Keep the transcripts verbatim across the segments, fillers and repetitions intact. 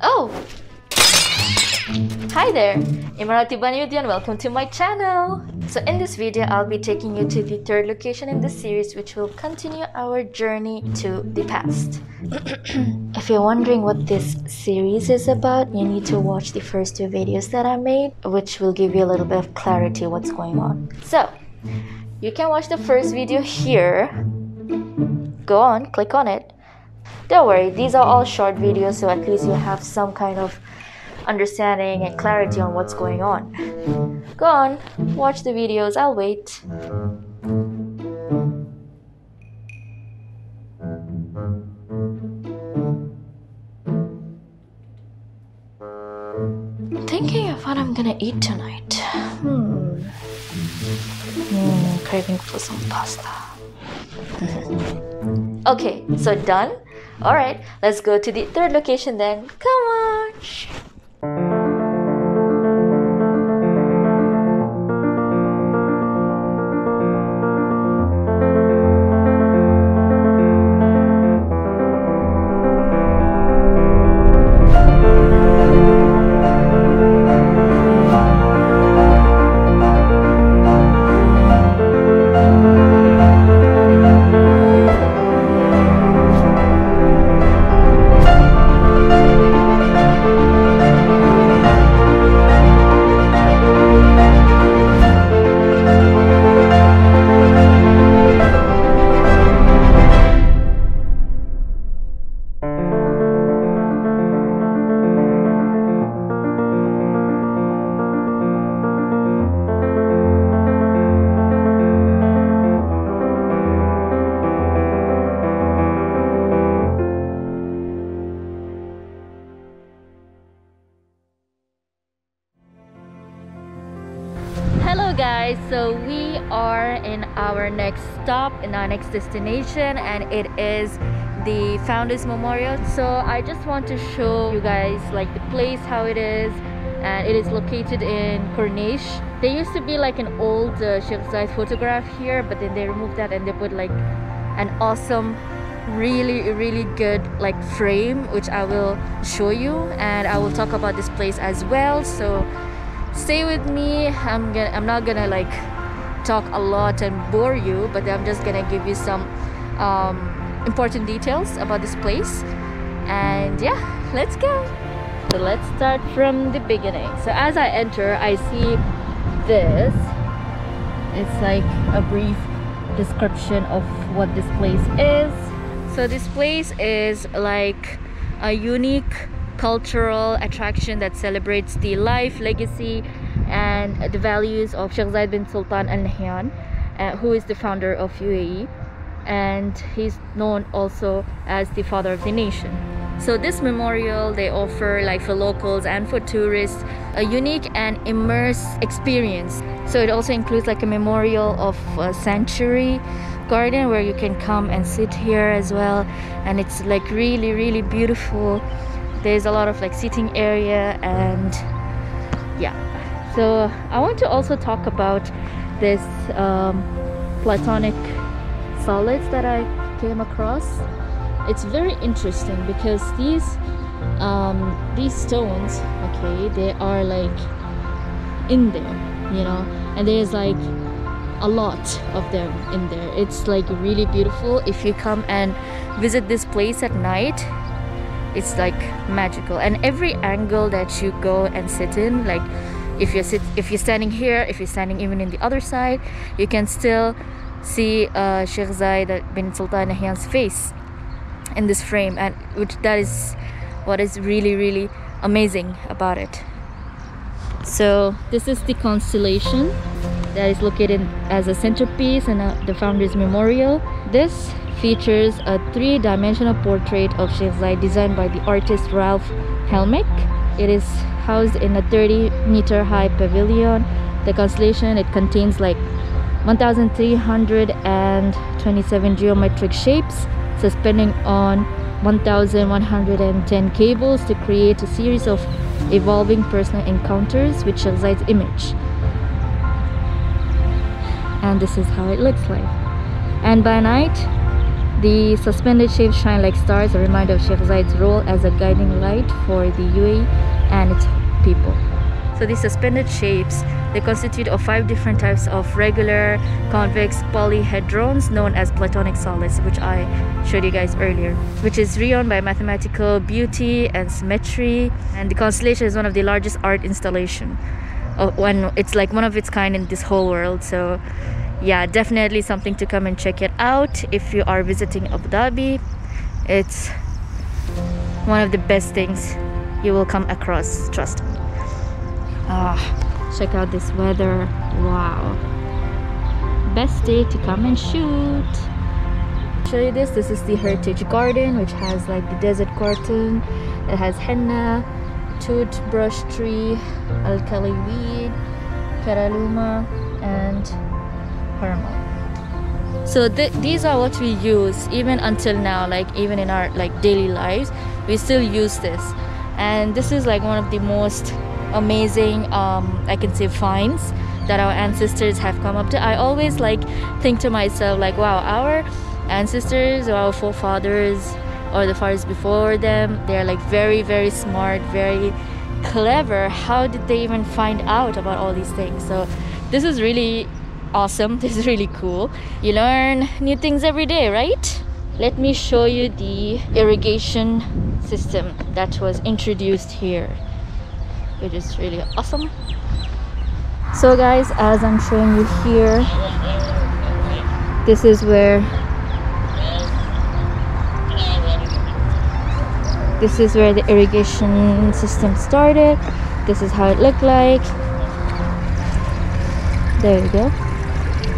Oh! Hi there! Emirati Bunny and welcome to my channel! So in this video, I'll be taking you to the third location in this series, which will continue our journey to the past. If you're wondering what this series is about, you need to watch the first two videos that I made, which will give you a little bit of clarity what's going on. So, you can watch the first video here. Go on, click on it. Don't worry, these are all short videos, so at least you have some kind of understanding and clarity on what's going on. Go on, watch the videos, I'll wait. Thinking of what I'm gonna eat tonight. Hmm. Mm, craving for some pasta. Okay, so done? Alright, let's go to the third location then. Come on! Guys, so we are in our next stop, in our next destination, and it is the Founders Memorial. So I just want to show you guys like the place, how it is, and it is located in Corniche. There used to be like an old uh, Sheikh Zayed photograph here, but then they removed that and they put like an awesome, really really good like frame, which I will show you, and I will talk about this place as well. So stay with me. I'm gonna I'm not gonna like talk a lot and bore you, but I'm just gonna give you some um, important details about this place, and yeah, let's go. So let's start from the beginning. So as I enter, I see this. It's like a brief description of what this place is. So this place is like a unique cultural attraction that celebrates the life, legacy, and the values of Sheikh Zayed bin Sultan Al Nahyan, uh, who is the founder of U A E, and he's known also as the father of the nation. So this memorial, they offer like for locals and for tourists a unique and immersive experience. So it also includes like a memorial of a sanctuary garden where you can come and sit here as well, and it's like really really beautiful. There's a lot of like seating area, and yeah. So I want to also talk about this um, platonic solids that I came across. It's very interesting because these um, these stones, okay, they are like in there, you know, and there's like a lot of them in there. It's like really beautiful. If you come and visit this place at night, it's like magical. And every angle that you go and sit in, like if you're sit if you're standing here, if you're standing even in the other side, you can still see uh, Sheikh Zayed bin Sultan Al Nahyan's face in this frame, and which that is what is really really amazing about it. So this is the constellation that is located as a centerpiece in the Founders Memorial. This features a three-dimensional portrait of Sheikh Zayed designed by the artist Ralph Helmick. It is housed in a thirty meter high pavilion. The constellation, it contains like one thousand three hundred twenty-seven geometric shapes suspending on one thousand one hundred ten cables to create a series of evolving personal encounters with Sheikh Zayed's image. And this is how it looks like. And by night, the suspended shapes shine like stars, a reminder of Sheikh Zayed's role as a guiding light for the U A E and its people. So these suspended shapes, they constitute of five different types of regular, convex polyhedrons known as platonic solids, which I showed you guys earlier, which is renowned by mathematical beauty and symmetry. And the constellation is one of the largest art installation. Oh, when it's like one of its kind in this whole world. So yeah, definitely something to come and check it out if you are visiting Abu Dhabi. It's one of the best things you will come across, trust me. Ah, check out this weather. Wow, best day to come and shoot. Show you this. This is the heritage garden, which has like the desert curtain. It has henna, toothbrush tree, alkali weed, karaluma, and caramel. So th these are what we use even until now, like even in our like daily lives, we still use this. And this is like one of the most amazing um I can say finds that our ancestors have come up to. I always like think to myself like, wow, our ancestors or our forefathers or the fathers before them, they're like very very smart, very clever. How did they even find out about all these things? So this is really awesome. This is really cool. You learn new things every day, right? Let me show you the irrigation system that was introduced here, which is really awesome. So guys, as I'm showing you here, this is where this is where the irrigation system started. This is how it looked like. There you go.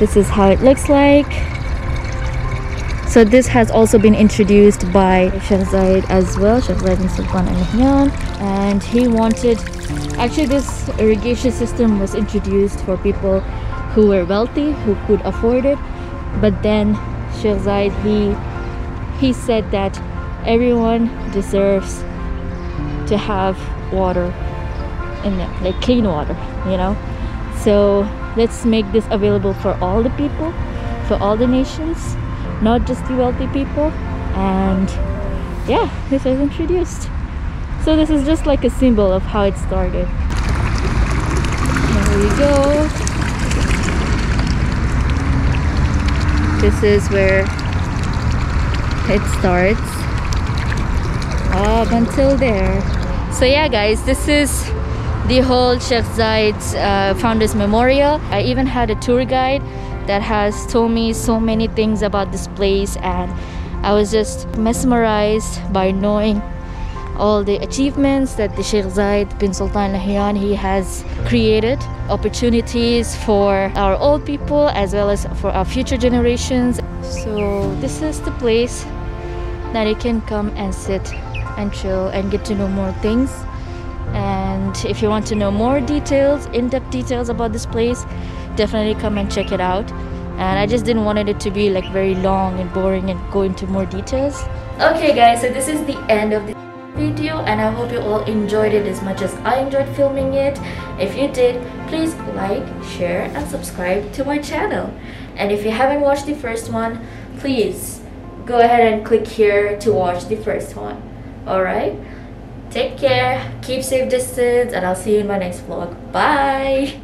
This is how it looks like. So this has also been introduced by Sheikh Zayed as well, Sheikh Zayed bin Sultan Al Nahyan, and he wanted, actually this irrigation system was introduced for people who were wealthy, who could afford it, but then Sheikh Zayed, he, he said that everyone deserves to have water in them, like clean water, you know. So let's make this available for all the people, for all the nations, not just the wealthy people. And yeah, this was introduced. So this is just like a symbol of how it started. There we go. This is where it starts up until there. So yeah guys, this is the whole Sheikh Zayed's uh, Founders Memorial. I even had a tour guide that has told me so many things about this place, and I was just mesmerized by knowing all the achievements that the Sheikh Zayed bin Sultan Al Nahyan, he has created opportunities for our old people as well as for our future generations. So this is the place that you can come and sit and chill and get to know more things. And if you want to know more details, in-depth details about this place, definitely come and check it out. And I just didn't want it to be like very long and boring and go into more details. Okay guys, so this is the end of this video, and I hope you all enjoyed it as much as I enjoyed filming it. If you did, please like, share and subscribe to my channel. And if you haven't watched the first one, please go ahead and click here to watch the first one. Alright, take care, keep safe distance, and I'll see you in my next vlog. Bye!